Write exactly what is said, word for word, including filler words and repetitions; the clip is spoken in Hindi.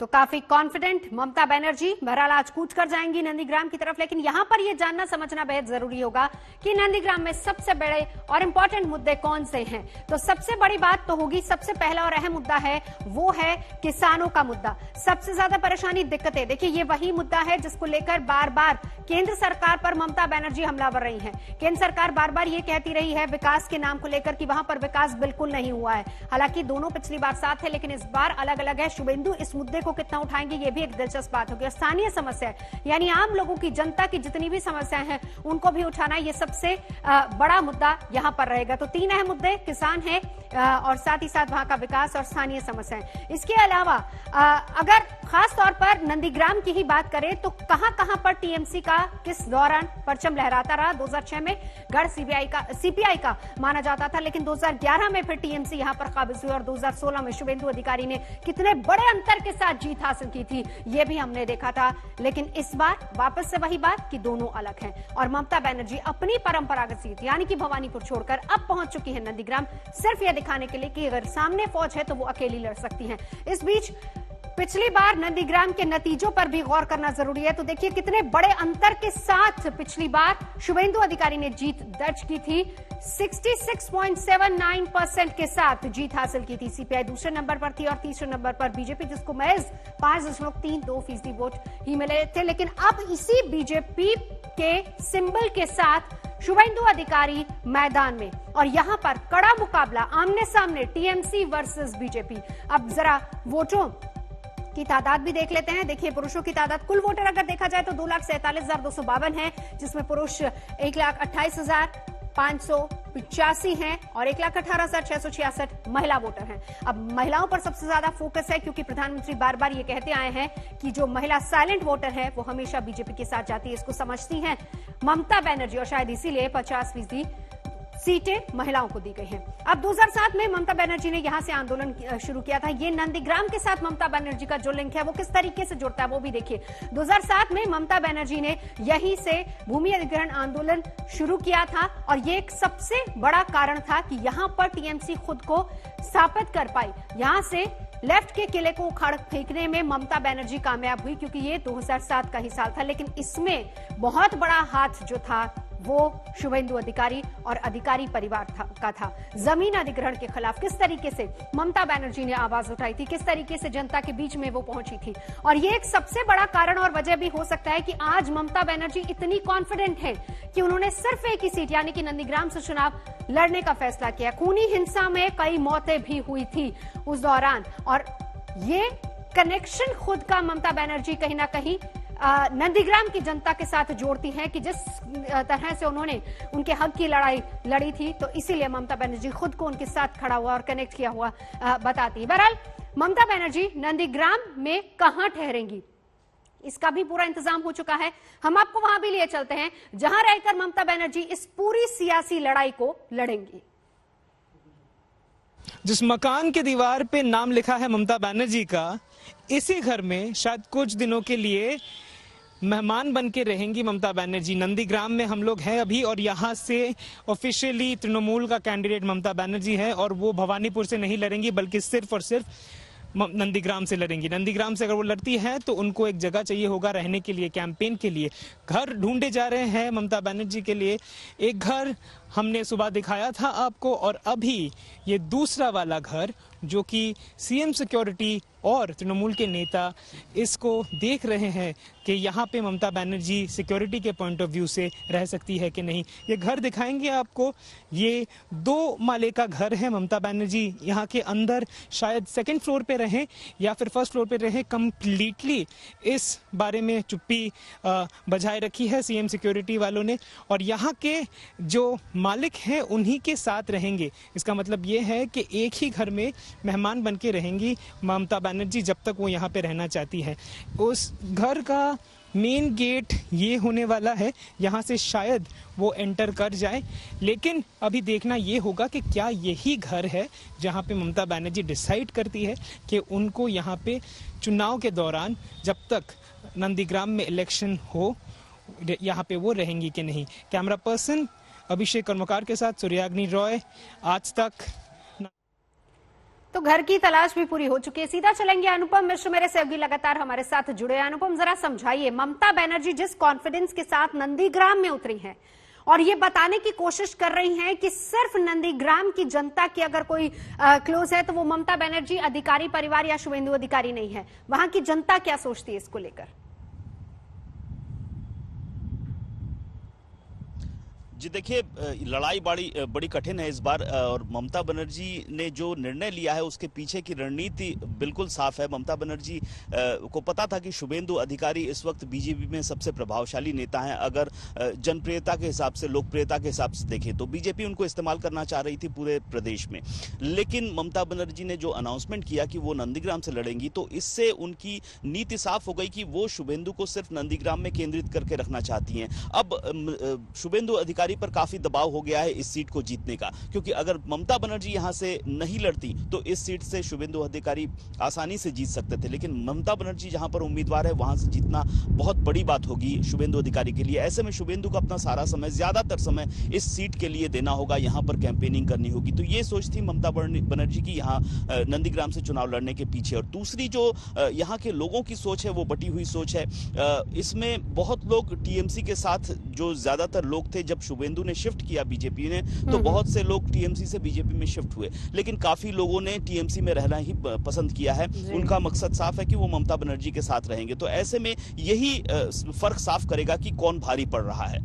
तो काफी कॉन्फिडेंट ममता बनर्जी बहरहाल आज कूच कर जाएंगी नंदीग्राम की तरफ। लेकिन यहां पर यह जानना समझना बेहद जरूरी होगा कि नंदीग्राम में सबसे बड़े और इंपॉर्टेंट मुद्दे कौन से हैं। तो सबसे बड़ी बात तो होगी, सबसे पहला और अहम मुद्दा है वो है किसानों का मुद्दा। सबसे ज्यादा परेशानी दिक्कतें, देखिए ये वही मुद्दा है जिसको लेकर बार बार केंद्र सरकार पर ममता बनर्जी हमलावर रही है। केंद्र सरकार बार बार ये कहती रही है विकास के नाम को लेकर कि वहां पर विकास बिल्कुल नहीं हुआ है। हालांकि दोनों पिछली बार साथ है लेकिन इस बार अलग अलग है। शुभेंदु इस मुद्दे को कितना उठाएंगे ये भी एक दिलचस्प बात होगी। स्थानीय समस्या यानी आम लोगों की, जनता की जितनी भी समस्याएं हैं उनको भी उठाना ये सबसे बड़ा मुद्दा यहां पर रहेगा। तो तीन अहम मुद्दे किसान हैं और साथ ही साथ वहां का विकास और स्थानीय समस्याएं। इसके अलावा अगर खास तौर पर नंदीग्राम की ही बात करें तो कहां कहां पर टीएमसी का किस दौरान परचम लहराता रहा। दो हज़ार छह में गढ़ सीपीआई का सीपीआई का माना जाता था लेकिन दो हज़ार ग्यारह में फिर टीएमसी यहां पर काबिज हुई और दो हज़ार सोलह में शुभेंदु अधिकारी ने कितने बड़े अंतर के साथ जीत हासिल की थी ये भी हमने देखा था। लेकिन इस बार वापस से वही बात कि दोनों अलग हैं और ममता बनर्जी अपनी परंपरागत सीट यानी कि भवानीपुर छोड़कर अब पहुंच चुकी है नंदीग्राम, सिर्फ यह दिखाने के लिए कि अगर सामने फौज है तो वो अकेली लड़ सकती है। इस बीच पिछली बार नंदीग्राम के नतीजों पर भी गौर करना जरूरी है। तो देखिए कितने बड़े अंतर के साथ पिछली बार शुभेंदु अधिकारी ने जीत दर्ज की थी, छियासठ पॉइंट सात नौ परसेंट के साथ जीत हासिल की थी। सीपीआई दूसरे नंबर पर थी और तीसरे नंबर पर बीजेपी जिसको महज पांच दशमलव तीन दो फीसदी वोट ही मिले थे। लेकिन अब इसी बीजेपी के सिंबल के साथ शुभेंदु अधिकारी मैदान में और यहां पर कड़ा मुकाबला आमने सामने, टीएमसी वर्सेस बीजेपी। अब जरा वोटों की तादाद भी देख लेते हैं। देखिए पुरुषों की तादाद, कुल वोटर अगर देखा जाए तो दो लाख सैंतालीस हजार दो सौ बावन है जिसमें पुरुष एक लाख अट्ठाईस हजार पांच सौ पिचासी है और एक लाख अठारह हजार छह सौ छियासठ महिला वोटर हैं। अब महिलाओं पर सबसे ज्यादा फोकस है क्योंकि प्रधानमंत्री बार बार ये कहते आए हैं कि जो महिला साइलेंट वोटर है वो हमेशा बीजेपी के साथ जाती है, इसको समझती है ममता बनर्जी और शायद इसीलिए पचास फीसदी सीटें महिलाओं को दी गई हैं। अब दो हज़ार सात में ममता बनर्जी ने यहां से आंदोलन शुरू किया था। ये नंदीग्राम के साथ ममता बनर्जी का जो लिंक है वो किस तरीके से जुड़ता है वो भी देखिए। दो हज़ार सात में ममता बनर्जी ने यहीं से भूमि अधिग्रहण आंदोलन शुरू किया था और ये एक सबसे बड़ा कारण था कि यहां पर टीएमसी खुद को स्थापित कर पाई। यहां से लेफ्ट के किले को उखाड़ फेंकने में ममता बनर्जी कामयाब हुई क्योंकि ये दो हज़ार सात का ही साल था। लेकिन इसमें बहुत बड़ा हाथ जो था वो शुभेंदु अधिकारी और अधिकारी परिवार था, का था। जमीन अधिग्रहण के खिलाफ किस तरीके से ममता बनर्जी ने आवाज उठाई थी, किस तरीके से जनता के बीच में वो पहुंची थी और ये एक सबसे बड़ा कारण और वजह भी हो सकता है कि आज ममता बनर्जी इतनी कॉन्फिडेंट है कि उन्होंने सिर्फ एक ही सीट यानी कि नंदीग्राम से चुनाव लड़ने का फैसला किया। खूनी हिंसा में कई मौतें भी हुई थी उस दौरान और ये कनेक्शन खुद का ममता बनर्जी कहीं ना कहीं नंदीग्राम की जनता के साथ जोड़ती हैं कि जिस तरह से उन्होंने उनके हक की लड़ाई लड़ी थी तो इसीलिए ममता बनर्जी खुद को उनके साथ खड़ा हुआ और कनेक्ट किया हुआ बताती है। बहरहाल ममता बनर्जी नंदीग्राम में कहां ठहरेंगी इसका भी पूरा इंतजाम हो चुका है। हम आपको वहां भी लिए चलते हैं जहां रहकर ममता बनर्जी इस पूरी सियासी लड़ाई को लड़ेंगी। जिस मकान के दीवार पे नाम लिखा है ममता बनर्जी का, इसी घर में शायद कुछ दिनों के लिए मेहमान बन के रहेंगी ममता बनर्जी। नंदीग्राम में हम लोग हैं अभी और यहाँ से ऑफिशियली तृणमूल का कैंडिडेट ममता बनर्जी है और वो भवानीपुर से नहीं लड़ेंगी बल्कि सिर्फ और सिर्फ नंदीग्राम से लड़ेंगी। नंदीग्राम से अगर वो लड़ती हैं तो उनको एक जगह चाहिए होगा रहने के लिए, कैंपेन के लिए। घर ढूंढे जा रहे हैं ममता बनर्जी के लिए। एक घर हमने सुबह दिखाया था आपको और अभी ये दूसरा वाला घर जो कि सीएम सिक्योरिटी और तृणमूल के नेता इसको देख रहे हैं कि यहाँ पे ममता बनर्जी सिक्योरिटी के पॉइंट ऑफ व्यू से रह सकती है कि नहीं। ये घर दिखाएंगे आपको, ये दो माले का घर है। ममता बनर्जी यहाँ के अंदर शायद सेकंड फ्लोर पे रहें या फिर फर्स्ट फ्लोर पे रहें, कम्प्लीटली इस बारे में चुप्पी बजाय रखी है सीएम सिक्योरिटी वालों ने और यहाँ के जो मालिक हैं उन्हीं के साथ रहेंगे। इसका मतलब ये है कि एक ही घर में मेहमान बन के रहेंगी ममता बनर्जी जब तक वो यहाँ पे रहना चाहती है। उस घर का मेन गेट ये होने वाला है, यहाँ से शायद वो एंटर कर जाए। लेकिन अभी देखना ये होगा कि क्या यही घर है जहाँ पे ममता बनर्जी डिसाइड करती है कि उनको यहाँ पे चुनाव के दौरान जब तक नंदीग्राम में इलेक्शन हो यहाँ पे वो रहेंगी कि नहीं। कैमरा पर्सन अभिषेक कर्मकार के साथ सूर्यांगनी रॉय, आज तक। तो घर की तलाश भी पूरी हो चुकी है। सीधा चलेंगे अनुपम मिश्रा मेरे सहयोगी, लगातार हमारे साथ जुड़े। अनुपम, जरा समझाइए, ममता बनर्जी जिस कॉन्फिडेंस के साथ नंदीग्राम में उतरी हैं और ये बताने की कोशिश कर रही हैं कि सिर्फ नंदीग्राम की जनता की अगर कोई क्लोज है तो वो ममता बनर्जी अधिकारी परिवार या शुभेंदु अधिकारी नहीं है, वहां की जनता क्या सोचती है इसको लेकर? जी देखिए, लड़ाई बड़ी बड़ी कठिन है इस बार, और ममता बनर्जी ने जो निर्णय लिया है उसके पीछे की रणनीति बिल्कुल साफ है। ममता बनर्जी को पता था कि शुभेंदु अधिकारी इस वक्त बीजेपी में सबसे प्रभावशाली नेता हैं। अगर जनप्रियता के हिसाब से, लोकप्रियता के हिसाब से देखें तो बीजेपी उनको इस्तेमाल करना चाह रही थी पूरे प्रदेश में, लेकिन ममता बनर्जी ने जो अनाउंसमेंट किया कि वो नंदीग्राम से लड़ेंगी, तो इससे उनकी नीति साफ हो गई कि वो शुभेंदु को सिर्फ नंदीग्राम में केंद्रित करके रखना चाहती हैं। अब शुभेंदु अधिकारी पर काफी दबाव हो गया है इस सीट को जीतने का, क्योंकि अगर ममता बनर्जी यहां से नहीं लड़ती तो इस सीट से शुभेंदु अधिकारी आसानी से जीत सकते थे, लेकिन ममता बनर्जी जहां पर उम्मीदवार है वहां से जीतना बहुत बड़ी बात होगी शुभेंदु अधिकारी के लिए। ऐसे में शुभेंदु का अपना सारा समय, ज्यादातर समय इस सीट के लिए देना होगा, यहां पर कैंपेनिंग करनी होगी। तो ये सोच थी ममता बनर्जी की यहां नंदीग्राम से चुनाव लड़ने के पीछे। और दूसरी जो यहां के लोगों की सोच है वो बटी हुई सोच है। इसमें बहुत लोग टीएमसी के साथ, जो ज्यादातर लोग थे जब शुभेंदु ने शिफ्ट किया बीजेपी ने, तो बहुत से लोग टीएमसी से बीजेपी में शिफ्ट हुए, लेकिन काफी लोगों ने टीएमसी में रहना ही पसंद किया है। उनका मकसद साफ है कि वो ममता बनर्जी के साथ रहेंगे। तो ऐसे में यही फर्क साफ करेगा कि कौन भारी पड़ रहा है।